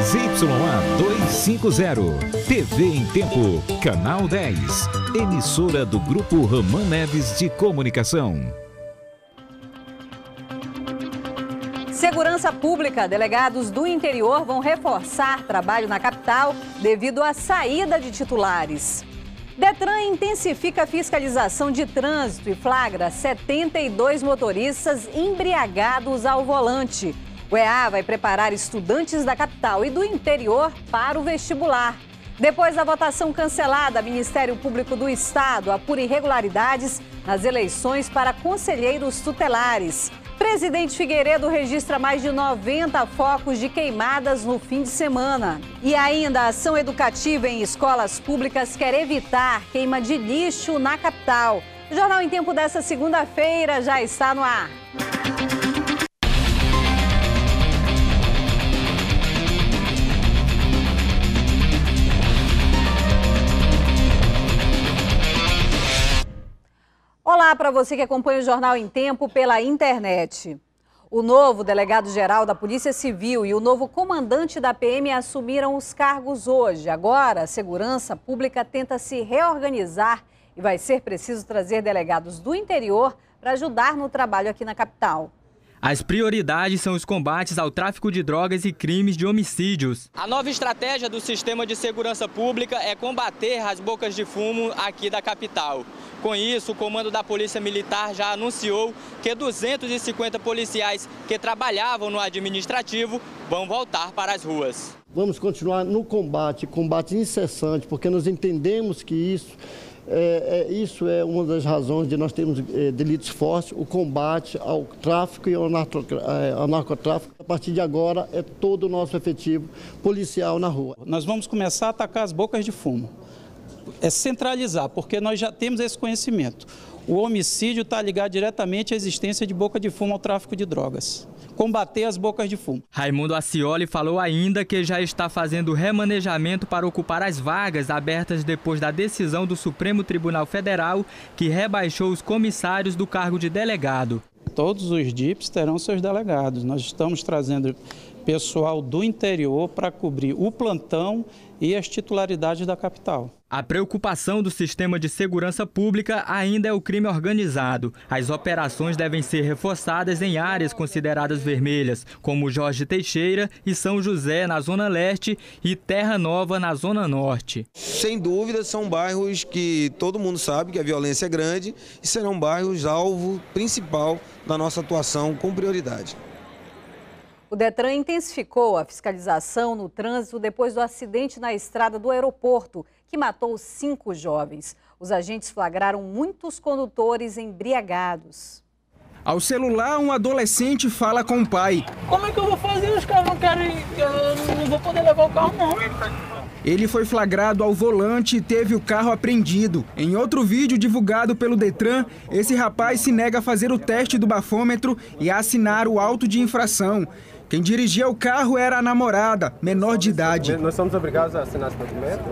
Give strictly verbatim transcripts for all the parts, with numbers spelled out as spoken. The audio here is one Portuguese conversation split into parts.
Z Y A duzentos e cinquenta, T V em Tempo, Canal dez, emissora do Grupo Ramã Neves de Comunicação. Segurança Pública, delegados do interior vão reforçar trabalho na capital devido à saída de titulares. Detran intensifica a fiscalização de trânsito e flagra setenta e dois motoristas embriagados ao volante. O E A vai preparar estudantes da capital e do interior para o vestibular. Depois da votação cancelada, o Ministério Público do Estado apura irregularidades nas eleições para conselheiros tutelares. Presidente Figueiredo registra mais de noventa focos de queimadas no fim de semana. E ainda, a ação educativa em escolas públicas quer evitar queima de lixo na capital. O Jornal em Tempo dessa segunda-feira já está no ar. Olá para você que acompanha o Jornal em Tempo pela internet. O novo delegado-geral da Polícia Civil e o novo comandante da P M assumiram os cargos hoje. Agora, a Segurança Pública tenta se reorganizar e vai ser preciso trazer delegados do interior para ajudar no trabalho aqui na capital. As prioridades são os combates ao tráfico de drogas e crimes de homicídios. A nova estratégia do sistema de segurança pública é combater as bocas de fumo aqui da capital. Com isso, o comando da Polícia Militar já anunciou que duzentos e cinquenta policiais que trabalhavam no administrativo vão voltar para as ruas. Vamos continuar no combate, combate incessante, porque nós entendemos que isso... É, é, isso é uma das razões de nós termos é, delitos fortes, o combate ao tráfico e ao, narco, é, ao narcotráfico. A partir de agora é todo o nosso efetivo policial na rua. Nós vamos começar a atacar as bocas de fumo, é centralizar, porque nós já temos esse conhecimento. O homicídio está ligado diretamente à existência de boca de fumo ao tráfico de drogas. Combater as bocas de fumo. Raimundo Acioli falou ainda que já está fazendo remanejamento para ocupar as vagas abertas depois da decisão do Supremo Tribunal Federal, que rebaixou os comissários do cargo de delegado. Todos os D I Ps terão seus delegados. Nós estamos trazendo pessoal do interior para cobrir o plantão e as titularidades da capital. A preocupação do sistema de segurança pública ainda é o crime organizado. As operações devem ser reforçadas em áreas consideradas vermelhas, como Jorge Teixeira e São José, na Zona Leste, e Terra Nova, na Zona Norte. Sem dúvida, são bairros que todo mundo sabe que a violência é grande e serão bairros alvo principal da nossa atuação com prioridade. O Detran intensificou a fiscalização no trânsito depois do acidente na estrada do aeroporto, que matou cinco jovens. Os agentes flagraram muitos condutores embriagados. Ao celular, um adolescente fala com o pai. Como é que eu vou fazer? Os caras não querem... Eu não vou poder levar o carro, não. Ele foi flagrado ao volante e teve o carro apreendido. Em outro vídeo divulgado pelo Detran, esse rapaz se nega a fazer o teste do bafômetro e a assinar o auto de infração. Quem dirigia o carro era a namorada, menor de idade. Nós somos obrigados a assinar esse documento.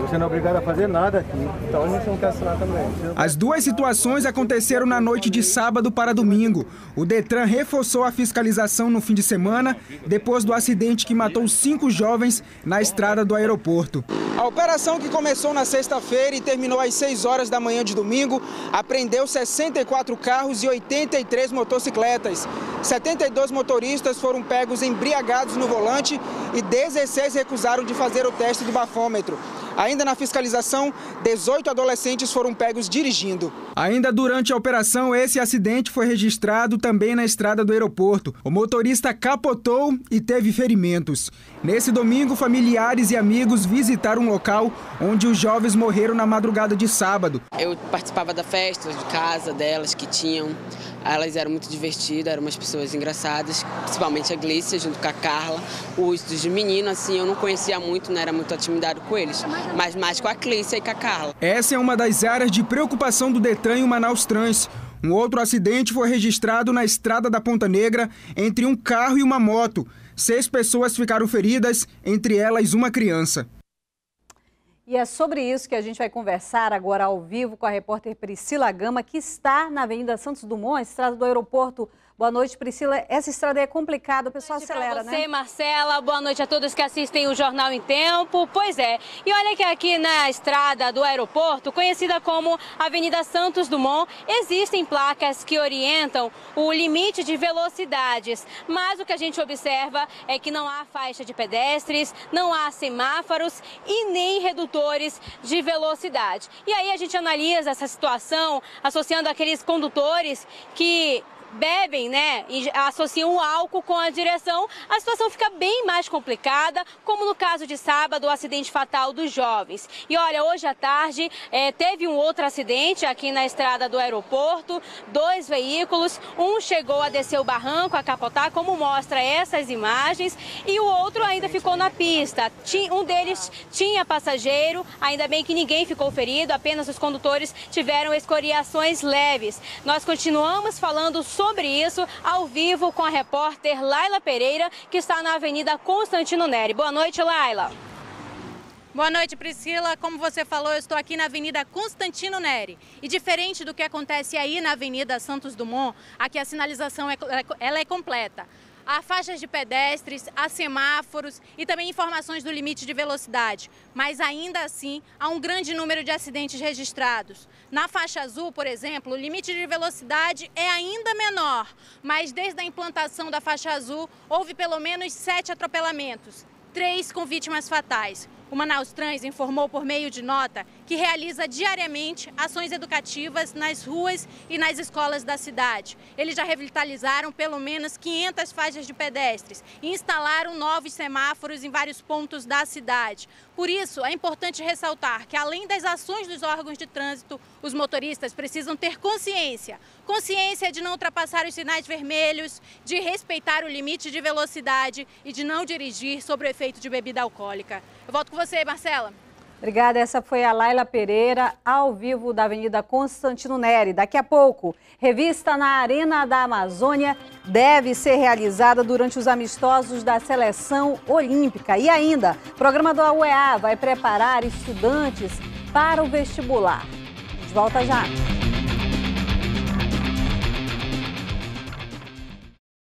Você não é obrigado a fazer nada aqui, então a gente não quer assinar também. As duas situações aconteceram na noite de sábado para domingo. O Detran reforçou a fiscalização no fim de semana, depois do acidente que matou cinco jovens na estrada do aeroporto. A operação, que começou na sexta-feira e terminou às seis horas da manhã de domingo, apreendeu sessenta e quatro carros e oitenta e três motocicletas. setenta e dois motoristas foram pegos embriagados no volante e dezesseis recusaram de fazer o teste do bafômetro. Ainda na fiscalização, dezoito adolescentes foram pegos dirigindo. Ainda durante a operação, esse acidente foi registrado também na estrada do aeroporto. O motorista capotou e teve ferimentos. Nesse domingo, familiares e amigos visitaram um local onde os jovens morreram na madrugada de sábado. Eu participava da festa de casa delas que tinham. Elas eram muito divertidas, eram umas pessoas engraçadas, principalmente a Glícia, junto com a Carla. Os dos meninos, assim, eu não conhecia muito, não era muito intimidado com eles, mas mais com a Glícia e com a Carla. Essa é uma das áreas de preocupação do Detran em Manaus Trans. Um outro acidente foi registrado na estrada da Ponta Negra, entre um carro e uma moto. Seis pessoas ficaram feridas, entre elas uma criança. E é sobre isso que a gente vai conversar agora ao vivo com a repórter Priscila Gama, que está na Avenida Santos Dumont, estrada do aeroporto. Boa noite, Priscila. Essa estrada aí é complicada, o pessoal acelera, né? Boa noite pra você, Marcela. Boa noite a todos que assistem o Jornal em Tempo. Pois é. E olha que aqui na estrada do aeroporto, conhecida como Avenida Santos Dumont, existem placas que orientam o limite de velocidades. Mas o que a gente observa é que não há faixa de pedestres, não há semáforos e nem redutores de velocidade. E aí a gente analisa essa situação associando aqueles condutores que bebem, né, e associam o álcool com a direção. A situação fica bem mais complicada, como no caso de sábado, o acidente fatal dos jovens. E olha, hoje à tarde eh, teve um outro acidente aqui na estrada do aeroporto, dois veículos, um chegou a descer o barranco, a capotar, como mostra essas imagens, e o outro ainda ficou na pista. Um deles tinha passageiro, ainda bem que ninguém ficou ferido, apenas os condutores tiveram escoriações leves. Nós continuamos falando sobre Sobre isso, ao vivo com a repórter Laila Pereira, que está na Avenida Constantino Neri. Boa noite, Laila. Boa noite, Priscila. Como você falou, eu estou aqui na Avenida Constantino Neri. E diferente do que acontece aí na Avenida Santos Dumont, aqui a sinalização é, ela é completa. Há faixas de pedestres, há semáforos e também informações do limite de velocidade. Mas ainda assim, há um grande número de acidentes registrados. Na faixa azul, por exemplo, o limite de velocidade é ainda menor. Mas desde a implantação da faixa azul, houve pelo menos sete atropelamentos, três com vítimas fatais. O Manaus Trans informou por meio de nota que realiza diariamente ações educativas nas ruas e nas escolas da cidade. Eles já revitalizaram pelo menos quinhentas faixas de pedestres e instalaram novos semáforos em vários pontos da cidade. Por isso, é importante ressaltar que, além das ações dos órgãos de trânsito, os motoristas precisam ter consciência. Consciência de não ultrapassar os sinais vermelhos, de respeitar o limite de velocidade e de não dirigir sob o efeito de bebida alcoólica. Eu volto com você, Marcela. Obrigada, essa foi a Laila Pereira, ao vivo da Avenida Constantino Neri. Daqui a pouco, revista na Arena da Amazônia deve ser realizada durante os amistosos da seleção olímpica. E ainda, o programa da O E A vai preparar estudantes para o vestibular. A gente volta já.